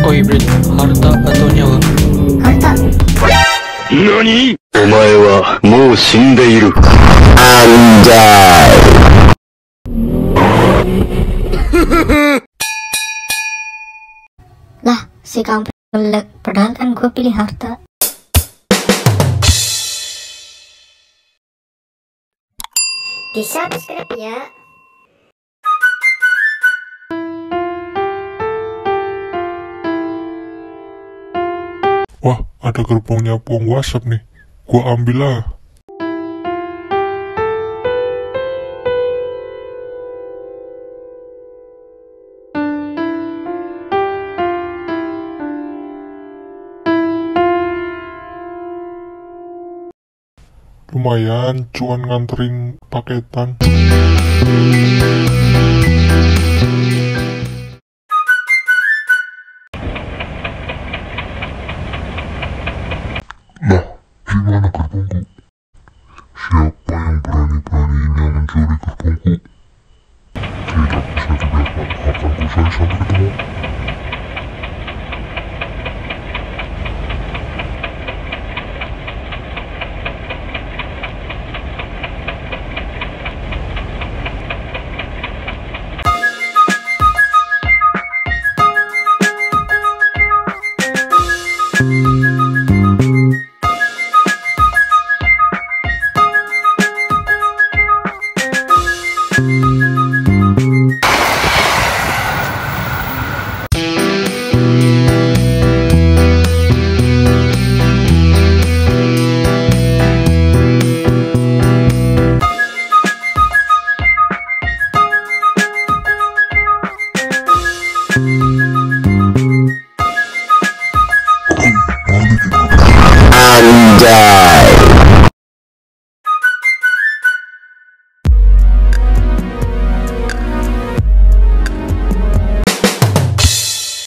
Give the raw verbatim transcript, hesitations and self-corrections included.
Kohibrid, harta atau nyawa? Harta. Nani? Omae wa mou shindeiru. Anjay. Lah, si kampret melek. Padahal kan gue pilih harta. Di subscribe ya. Wah, ada gerbongnya buang WhatsApp nih. Gua ambil lah. Lumayan, cuan nganterin paketan. Nah, gimana gerbongku? Siapa yang berani-beraninya mencuri gerbongku? Tidak bisa dibiarkan, akan kusari sampai ketemu. Yeah.